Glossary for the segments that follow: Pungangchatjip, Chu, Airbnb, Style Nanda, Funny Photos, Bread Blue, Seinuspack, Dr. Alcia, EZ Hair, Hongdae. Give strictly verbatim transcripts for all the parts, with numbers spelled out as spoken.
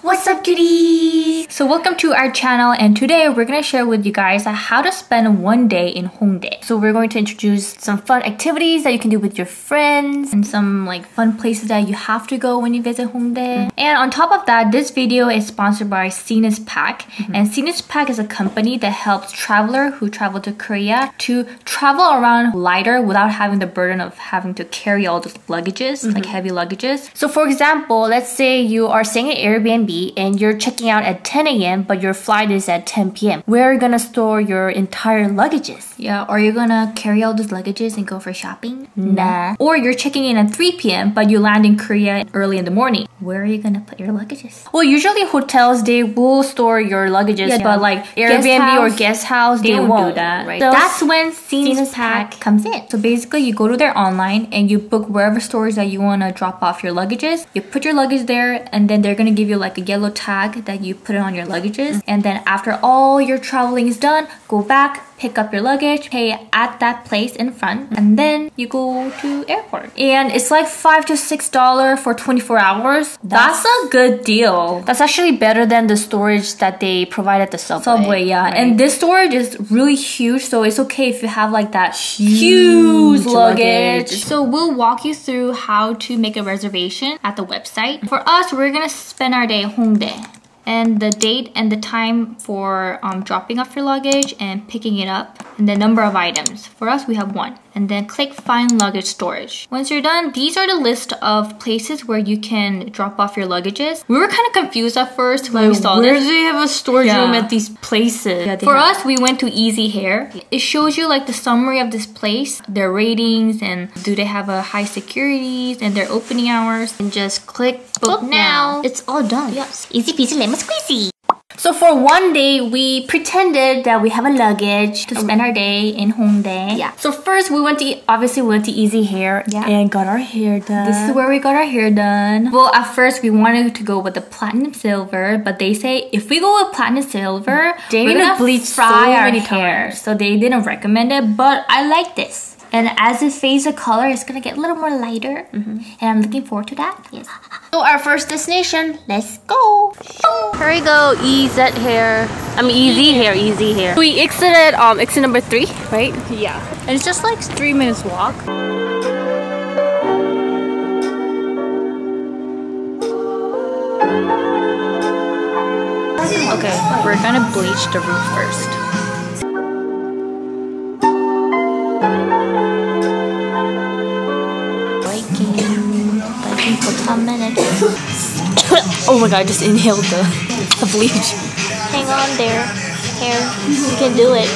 What's up, cuties? So welcome to our channel, and today we're gonna share with you guys how to spend one day in Hongdae. So we're going to introduce some fun activities that you can do with your friends and some like fun places that you have to go when you visit Hongdae. Mm -hmm. And on top of that, this video is sponsored by Seinuspack. Mm -hmm. And Seinuspack is a company that helps travelers who travel to Korea to travel around lighter without having the burden of having to carry all those luggages, mm -hmm. like heavy luggages. So for example, let's say you are staying at Airbnb and you're checking out at ten a m but your flight is at ten p m Where are you gonna store your entire luggages? Yeah, are you gonna carry all those luggages and go for shopping? Nah. Or you're checking in at three p m but you land in Korea early in the morning. Where are you gonna put your luggages? Well, usually hotels, they will store your luggages, yeah, but like Airbnb or guest house, they, they won't do that. Right? So that's when Seinuspack comes in. So basically, you go to their online and you book wherever stores that you wanna drop off your luggages. You put your luggage there, and then they're gonna give you like a yellow tag that you put it on your luggages, and then after all your traveling is done, go back, pick up your luggage, pay at that place in front, and then you go to airport. And it's like five to six dollar for twenty-four hours. That's, that's a good deal. That's actually better than the storage that they provide at the subway. Subway, yeah. Right. And this storage is really huge, so it's okay if you have like that huge, huge luggage. luggage. So we'll walk you through how to make a reservation at the website. For us, we're gonna spend our day in Hongdae. And the date and the time for um, dropping off your luggage and picking it up, and the number of items. For us, we have one. And then click Find Luggage Storage. Once you're done, these are the list of places where you can drop off your luggages. We were kind of confused at first when like, we saw where this. Where do they have a storage yeah. room at these places? Yeah, For have. us, we went to E Z Hair. It shows you like the summary of this place, their ratings, and do they have a high security, and their opening hours. And just click Book, book now. now. It's all done. Yes. Easy peasy lemon squeezy. So for one day, we pretended that we have a luggage to spend our day in Hongdae. Yeah. So first, we went to, obviously, we went to E Z Hair yeah. and got our hair done. This is where we got our hair done. Well, at first, we wanted to go with the platinum silver, but they say if we go with platinum silver, they we're gonna bleach fry so many our hair. Times. So they didn't recommend it, but I like this. And as it fades the color, it's gonna get a little more lighter. Mm-hmm. And I'm looking forward to that. Yes. So our first destination, let's go. Here we go, E Z Hair. I mean, E Z Hair, E Z Hair. We exited um, exit number three, right? Yeah. And it's just like three minutes walk. Okay, we're gonna bleach the roof first. Oh my god, I just inhaled the, the bleach. Hang on there, hair. You can do it.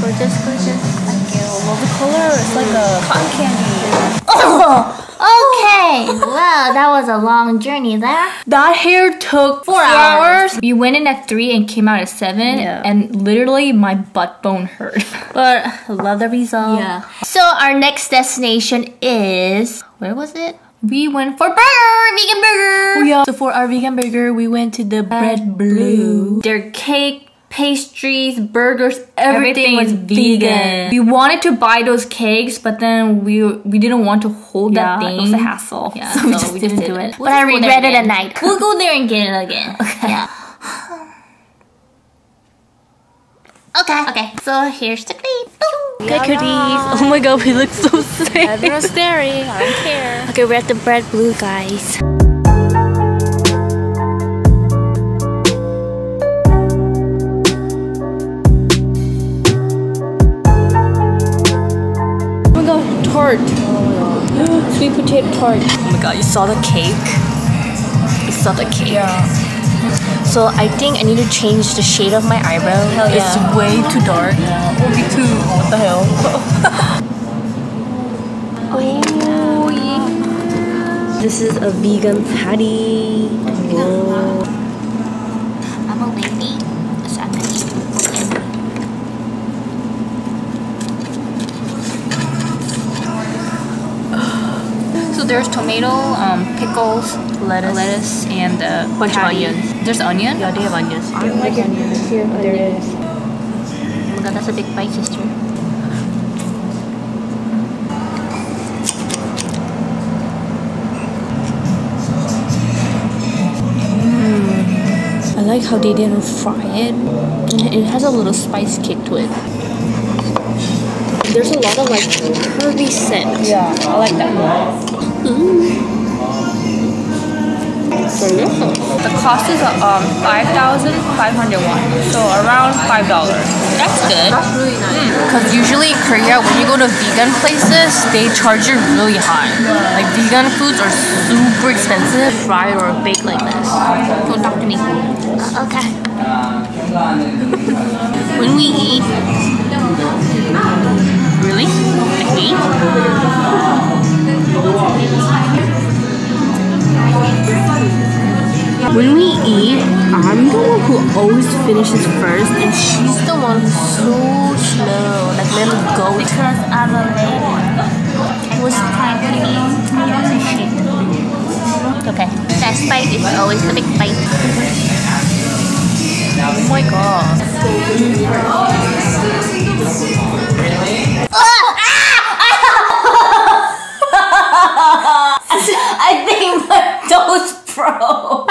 Gorgeous, gorgeous. Thank you. Well, the color is like a cotton candy. Oh! Okay, well, that was a long journey there. That hair took four, four hours. hours. We went in at three and came out at seven, yeah. and literally my butt bone hurt. But I love the result. Yeah. So our next destination is, where was it? We went for burger, vegan burger. Oh, yeah. So for our vegan burger, we went to the Bread Blue. Their cake, pastries, burgers, everything, everything was vegan. vegan. We wanted to buy those cakes, but then we we didn't want to hold yeah, that thing. It was a hassle. Yeah, so we so just we didn't did do it. it. We'll but I regret it at night. We'll go there and get it again. Okay. Yeah. okay. Okay. So here's the creep. Good cuties. Oh my god, we look so sick. Everyone's staring. I don't care. Okay, we're at the Bread Blue, guys. Tart. Oh sweet potato tart. Oh my god, you saw the cake? You saw the cake. Yeah. So I think I need to change the shade of my eyebrow. Hell yeah. It's way too dark. Yeah. It'll be too, what the hell? Oh yeah. This is a vegan patty. Whoa. I'm a lady, so I'm gonna eat. there's tomato, um, pickles, lettuce, lettuce and a uh, bunch patty. of onions. There's onion? Yeah, they have onions. I don't like onions. Here, oh, there it is. Oh my god, that's a big bite, sister. Mm. I like how they didn't fry it. It has a little spice kick to it. There's a lot of like herby scent. Yeah, I like that one. Mm. It's delicious. The cost is um five thousand five hundred won, so around five dollars. That's good. That's really nice. Because mm. usually in Korea, when you go to vegan places, they charge you really high. Like vegan foods are super expensive. Fry or bake like this. Don't talk to me. Uh, okay. When we eat. Really? Like me? When we eat, I'm the one who always finishes first, and she's the one who's so slow, like little goat. Because I'm a lady. Was typing in. Okay. That bite is always the big bite. Oh my god. I think my toe's broke.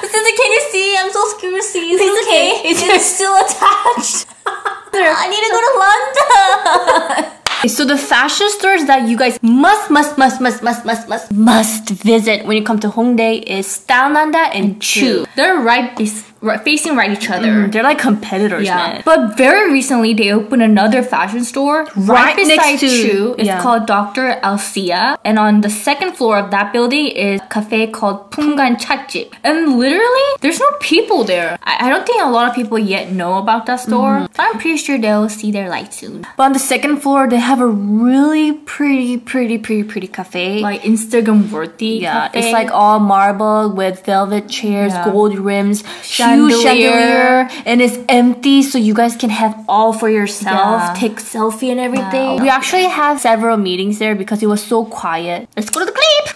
Sister, can you see? I'm so scared. See, it's, it's okay. okay. It's, it's still attached. I need to go to London. So the fashion stores that you guys must, must, must, must, must, must, must, must visit when you come to Hongdae is Style Nanda and Chu. They're right beside. Right, facing right each other. Mm-hmm. They're like competitors, yeah. man. But very recently, they opened another fashion store right, right beside next to Chu. It's yeah. called Doctor Alcia. And on the second floor of that building is a cafe called Pungangchatjip. And literally, there's no people there. I, I don't think a lot of people yet know about that store. Mm-hmm. I'm pretty sure they'll see their light soon. But on the second floor, they have a really pretty, pretty, pretty, pretty cafe. Like Instagram-worthy Yeah, cafe. It's like all marble with velvet chairs, yeah. gold rims, Chandelier. chandelier and it's empty, so you guys can have all for yourself, yeah. take selfie and everything. Wow. We actually had several meetings there because it was so quiet. Let's go to the clip.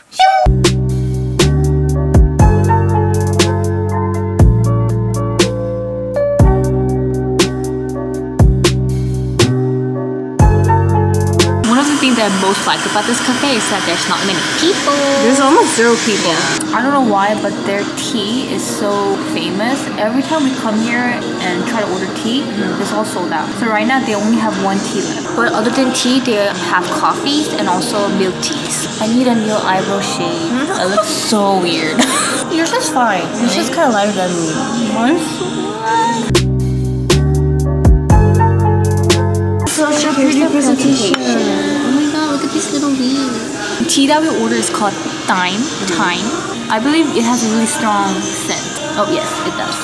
One of the things that I most like about this cafe is that there's not many people. There's almost zero people. Yeah. I don't know why, but their tea is so famous. Every time we come here and try to order tea, mm. it's all sold out. So right now, they only have one tea left. But other than tea, they have coffees and also milk teas. I need a new eyebrow shade. Mm. I look so weird. Yours is fine. Yours is kind of lighter than me. Mine's such a pretty presentation. Oh my god, look at these little leaves. The tea that we order is called thyme. Thyme. I believe it has a really strong scent. Oh yes, it does.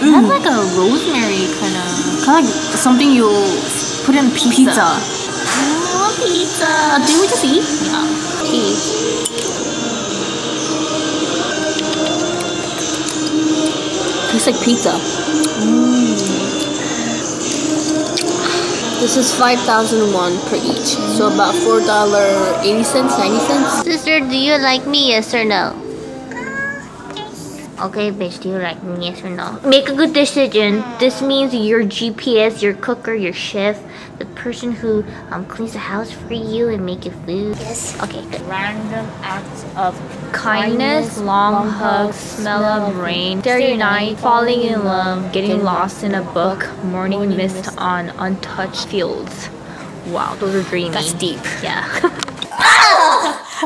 It mm. has like a rosemary kind of... Kind of like something you put in pizza. Pizza. Oh, pizza. Uh, did we just eat? Yeah. Tea. Tastes like pizza. Mm. This is five thousand won per each. So about four dollars and eighty cents, ninety cents. Sister, do you like me? Yes or no? Okay, bitch, do you like me? Yes or no? Make a good decision. This means your G P S, your cooker, your chef, the person who um, cleans the house for you and make your food. Yes. Okay, good. Random acts of kindness, kindness long, long hugs, smell, smell of rain, dare unite, falling in love, getting lost in a book, morning, morning mist, mist on untouched fields. Wow, those are dreamy. That's deep. Yeah.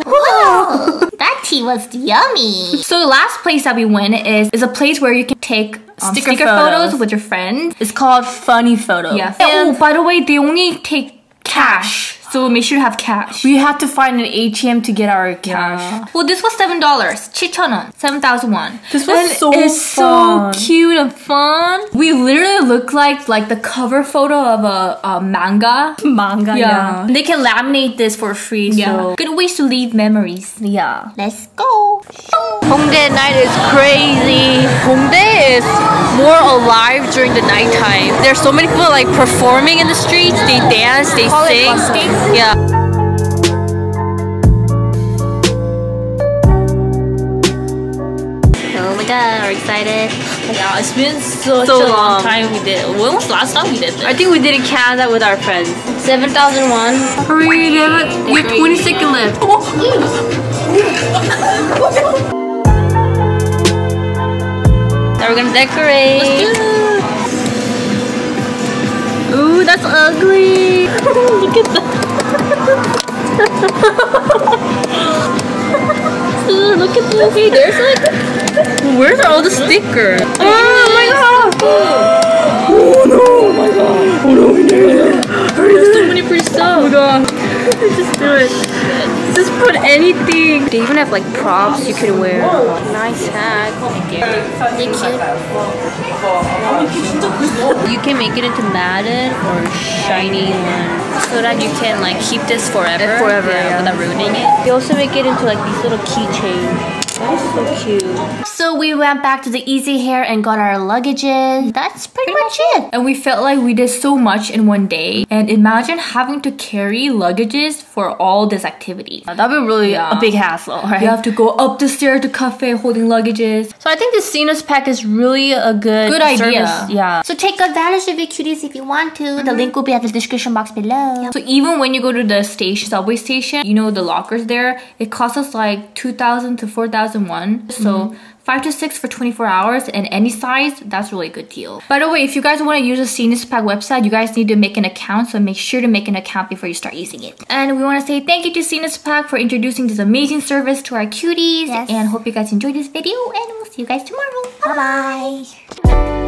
Whoa! That tea was yummy. So the last place that we went is is a place where you can take um, sticker, sticker photos. photos with your friends. It's called Funny Photos. Yeah. And oh, by the way, they only take cash. So make sure you have cash. We had to find an A T M to get our cash. Yeah. Well, this was seven dollars. seven thousand won. seven thousand won. This was and so it's fun. so cute and fun. We literally look like like the cover photo of a, a manga. Manga, yeah. yeah. They can laminate this for free. Yeah. So good ways to leave memories. Yeah. Let's go. Hongdae night is crazy. Hongdae is more alive during the nighttime. There's so many people like performing in the streets. They dance. They sing. Yeah. excited. Yeah, it's been such so a long, long time we did. When was the last time we did this? I think we did in Canada with our friends. seven thousand one. Hurry, David. We have twenty seconds left. Now we're gonna decorate. Let's do it. Ooh, that's ugly. Look at that. Look at this. Hey, there's like... Where's all the stickers? Oh, oh my god! Oh no! Oh my god! Oh no! There's so many pretty stuff! Oh my god! Just do it! Just put anything! They even have like props you can wear. Nice hat. They're cute. You can make it into matted or shiny one. So that you can like keep this forever, forever yeah, yeah. without ruining it. You also make it into like these little keychains. That is so cute. So we went back to the E Z Hair and got our luggages. That's pretty, pretty much it. And we felt like we did so much in one day. And imagine having to carry luggages for all this activity. That would be really yeah. a big hassle, right? You have to go up the stairs to cafe holding luggages. So I think the Seinuspack is really a good Good service. idea. Yeah. So take advantage of it, cuties, if you want to. Mm-hmm. The link will be at the description box below. Yeah. So even when you go to the station, subway station, you know the lockers there, it costs us like two thousand to four thousand. one. So five to six for twenty-four hours and any size, that's really a good deal. By the way, if you guys want to use the Seinuspack website, you guys need to make an account, so make sure to make an account before you start using it. And we want to say thank you to Seinuspack for introducing this amazing service to our cuties. Yes. And hope you guys enjoyed this video, and we'll see you guys tomorrow. Bye bye.